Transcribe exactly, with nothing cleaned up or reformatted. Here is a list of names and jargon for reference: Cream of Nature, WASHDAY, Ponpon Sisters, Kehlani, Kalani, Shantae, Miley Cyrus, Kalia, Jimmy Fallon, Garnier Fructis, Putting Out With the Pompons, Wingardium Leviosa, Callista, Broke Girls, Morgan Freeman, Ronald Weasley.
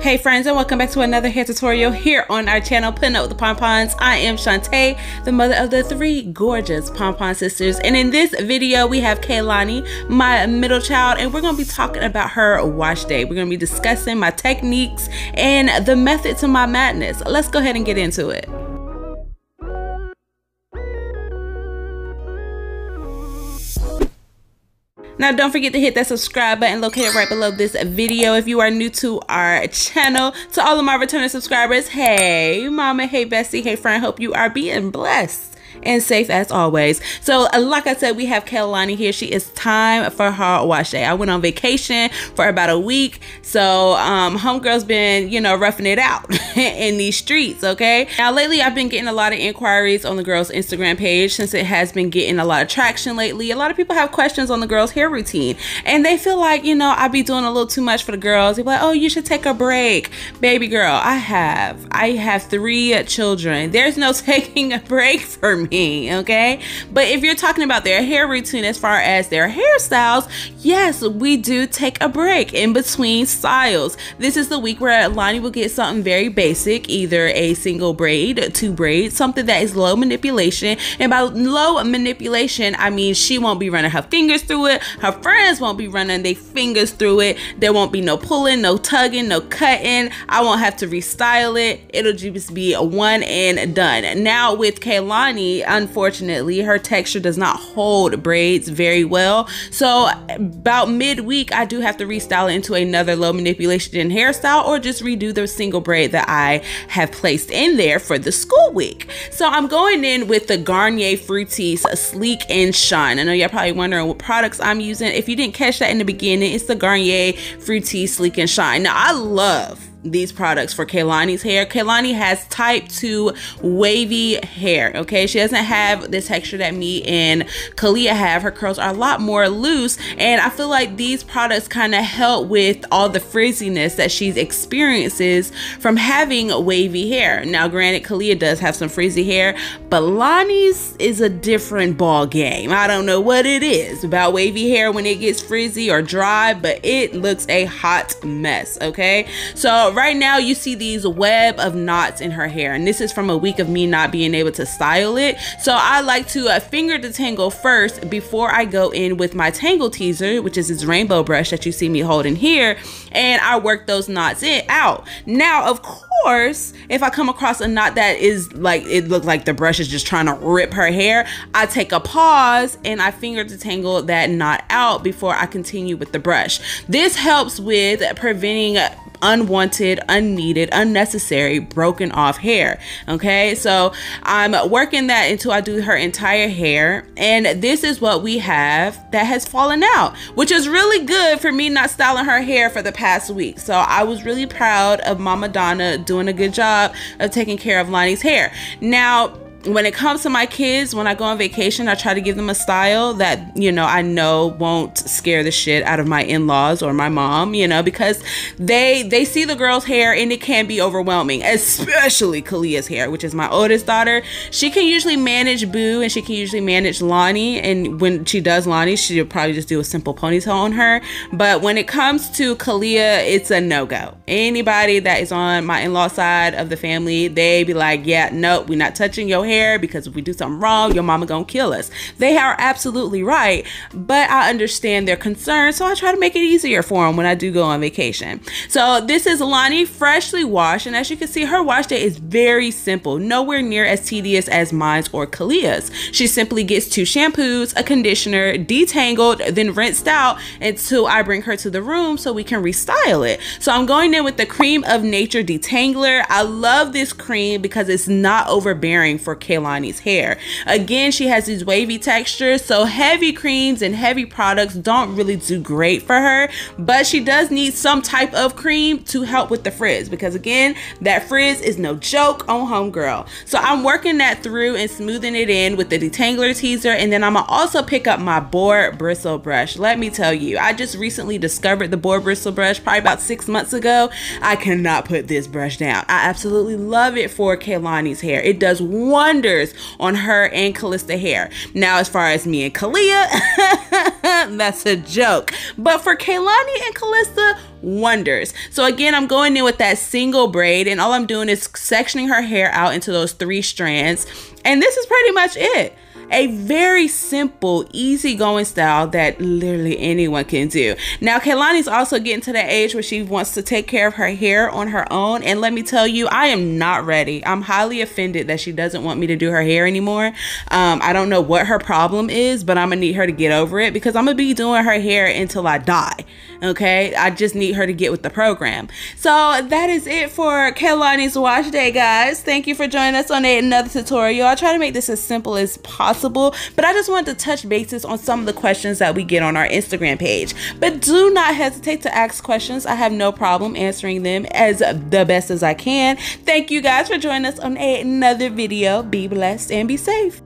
Hey friends, and welcome back to another hair tutorial here on our channel, Putting Out With the Pompons. I am Shantae, the mother of the three gorgeous Pompon sisters, and in this video we have Kehlani, my middle child, and we're going to be talking about her wash day. We're going to be discussing my techniques and the method to my madness. Let's go ahead and get into it. Now, don't forget to hit that subscribe button located right below this video if you are new to our channel. To all of my returning subscribers, hey mama, hey bestie, hey friend, hope you are being blessed and safe as always. So like I said, we have Kalani here. She is time for her wash day. I went on vacation for about a week, so um, homegirl's been, you know, roughing it out in these streets, okay? Now lately I've been getting a lot of inquiries on the girls' Instagram page since it has been getting a lot of traction lately. A lot of people have questions on the girls' hair routine, and they feel like, you know, I be doing a little too much for the girls. They're like, oh, you should take a break. Baby girl, I have. I have three children. There's no taking a break for me. Okay, but if you're talking about their hair routine as far as their hairstyles, yes, we do take a break in between styles. This is the week where Lonnie will get something very basic, either a single braid, two braids, something that is low manipulation. And by low manipulation, I mean she won't be running her fingers through it, her friends won't be running their fingers through it, there won't be no pulling, no tugging, no cutting. I won't have to restyle it. It'll just be a one and done. Now with Kehlani, unfortunately, her texture does not hold braids very well, so about midweek I do have to restyle it into another low manipulation hairstyle or just redo the single braid that I have placed in there for the school week. So I'm going in with the Garnier Fructis Sleek and Shine. I know y'all probably wondering what products I'm using. If you didn't catch that in the beginning, it's the Garnier Fructis Sleek and Shine. Now I love these products for Kehlani's hair. Kehlani has type two wavy hair, okay? She doesn't have this texture that me and Kalia have. Her curls are a lot more loose, and I feel like these products kind of help with all the frizziness that she experiences from having wavy hair. Now granted, Kalia does have some frizzy hair, but Lonnie's is a different ball game. I don't know what it is about wavy hair when it gets frizzy or dry, but it looks a hot mess, okay? So right now you see these web of knots in her hair, and this is from a week of me not being able to style it. So I like to uh, finger detangle first before I go in with my tangle teaser, which is this rainbow brush that you see me holding here, and I work those knots in out. Now of course, if I come across a knot that is like, it looks like the brush is just trying to rip her hair, I take a pause and I finger detangle that knot out before I continue with the brush. This helps with preventing unwanted, unneeded, unnecessary broken off hair, okay? So I'm working that until I do her entire hair, and this is what we have that has fallen out, which is really good for me not styling her hair for the past week. So I was really proud of Mama Donna doing a good job of taking care of Lonnie's hair. Now when it comes to my kids, when I go on vacation, I try to give them a style that, you know, I know won't scare the shit out of my in-laws or my mom, you know, because they they see the girl's hair and it can be overwhelming, especially Kalia's hair, which is my oldest daughter. She can usually manage Boo and she can usually manage Lonnie, and when she does Lonnie, she'll probably just do a simple ponytail on her. But when it comes to Kalia, it's a no-go. Anybody that is on my in-law side of the family, they be like, yeah, nope, we're not touching your hair hair, because if we do something wrong, your mama gonna kill us. They are absolutely right, but I understand their concern, so I try to make it easier for them when I do go on vacation. So this is Lonnie freshly washed, and as you can see, her wash day is very simple, nowhere near as tedious as mine's or Kalia's. She simply gets two shampoos, a conditioner, detangled, then rinsed out until I bring her to the room so we can restyle it. So I'm going in with the Cream of Nature detangler. I love this cream because it's not overbearing for Kehlani's hair. Again, she has these wavy textures, so heavy creams and heavy products don't really do great for her, but she does need some type of cream to help with the frizz, because again, that frizz is no joke on homegirl. So I'm working that through and smoothing it in with the detangler teaser, and then I'm gonna also pick up my boar bristle brush. Let me tell you, I just recently discovered the boar bristle brush probably about six months ago. I cannot put this brush down. I absolutely love it for Kehlani's hair. It does wonderful wonders on her and Callista hair. Now as far as me and Kalia, that's a joke, but for Kehlani and Callista, wonders. So again, I'm going in with that single braid, and all I'm doing is sectioning her hair out into those three strands. And this is pretty much it. A very simple, easygoing style that literally anyone can do. Now, Kehlani's also getting to that age where she wants to take care of her hair on her own. And let me tell you, I am not ready. I'm highly offended that she doesn't want me to do her hair anymore. Um, I don't know what her problem is, but I'm gonna need her to get over it, because I'm gonna be doing her hair until I die. Okay, I just need her to get with the program. So that is it for Kehlani's wash day, guys. Thank you for joining us on another tutorial. I try to make this as simple as possible, but I just wanted to touch bases on some of the questions that we get on our Instagram page. But do not hesitate to ask questions. I have no problem answering them as the best as I can. Thank you guys for joining us on another video. Be blessed and be safe.